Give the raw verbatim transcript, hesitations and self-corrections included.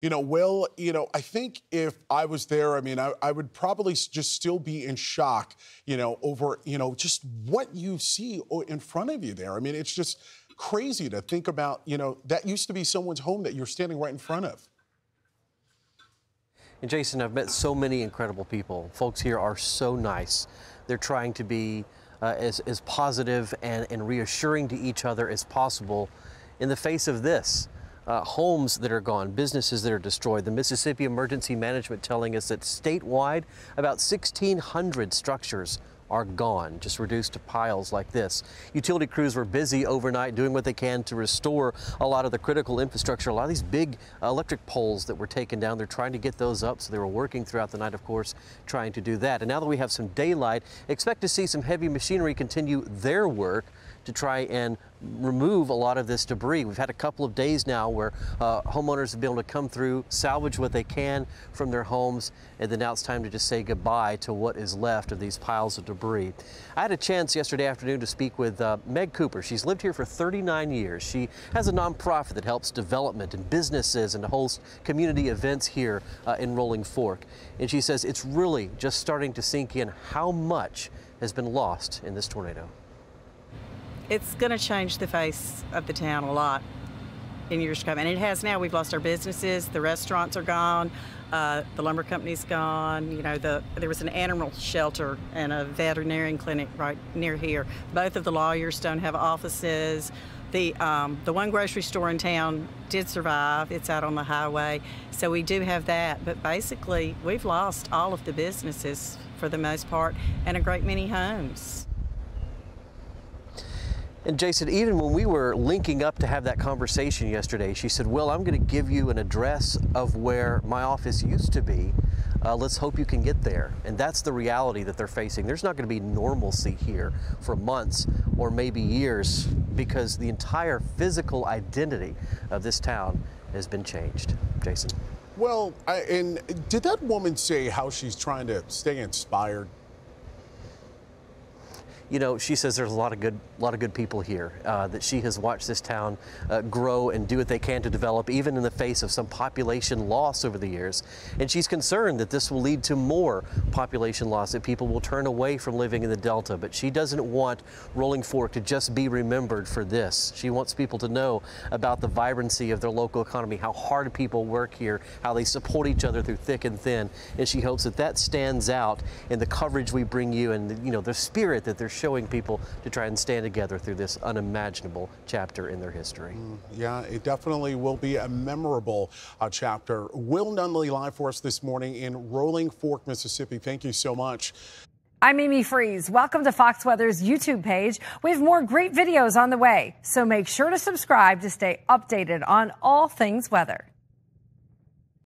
You know, Will, you know, I think if I was there, I mean, I, I would probably just still be in shock, you know, over, you know, just what you see in front of you there. I mean, it's just crazy to think about, you know, that used to be someone's home that you're standing right in front of. And Jason, I've met so many incredible people. Folks here are so nice. They're trying to be uh, as, as positive and, and reassuring to each other as possible in the face of this. Uh, homes that are gone, businesses that are destroyed. The Mississippi Emergency Management telling us that statewide, about sixteen hundred structures are gone, just reduced to piles like this. Utility crews were busy overnight doing what they can to restore a lot of the critical infrastructure. A lot of these big electric poles that were taken down, they're trying to get those up. So they were working throughout the night, of course, trying to do that. And now that we have some daylight, expect to see some heavy machinery continue their work to try and remove a lot of this debris. We've had a couple of days now where uh, homeowners have been able to come through, salvage what they can from their homes, and then now it's time to just say goodbye to what is left of these piles of debris. I had a chance yesterday afternoon to speak with uh, Meg Cooper. She's lived here for thirty-nine years. She has a nonprofit that helps development and businesses and hosts community events here uh, in Rolling Fork. And she says it's really just starting to sink in how much has been lost in this tornado. It's going to change the face of the town a lot in years to come, and it has now. We've lost our businesses, the restaurants are gone, uh, the lumber company's gone. You know, the, there was an animal shelter and a veterinarian clinic right near here. Both of the lawyers don't have offices. The, um, the one grocery store in town did survive. It's out on the highway, so we do have that. But basically, we've lost all of the businesses for the most part and a great many homes. And Jason, even when we were linking up to have that conversation yesterday, she said, "Well, I'm going to give you an address of where my office used to be. Uh, let's hope you can get there." And that's the reality that they're facing. There's not going to be normalcy here for months or maybe years because the entire physical identity of this town has been changed. Jason. Well, I, and did that woman say how she's trying to stay inspired? You know, she says there's a lot of good, lot of good people here, uh, that she has watched this town uh, grow and do what they can to develop, even in the face of some population loss over the years. And she's concerned that this will lead to more population loss, that people will turn away from living in the Delta. But she doesn't want Rolling Fork to just be remembered for this. She wants people to know about the vibrancy of their local economy, how hard people work here, how they support each other through thick and thin. And she hopes that that stands out in the coverage we bring you and, the, you know, the spirit that they're showing people to try and stand together through this unimaginable chapter in their history. Mm, yeah, it definitely will be a memorable uh, chapter. Will Nunley live for us this morning in Rolling Fork, Mississippi. Thank you so much. I'm Amy Freeze. Welcome to Fox Weather's YouTube page. We have more great videos on the way, so make sure to subscribe to stay updated on all things weather.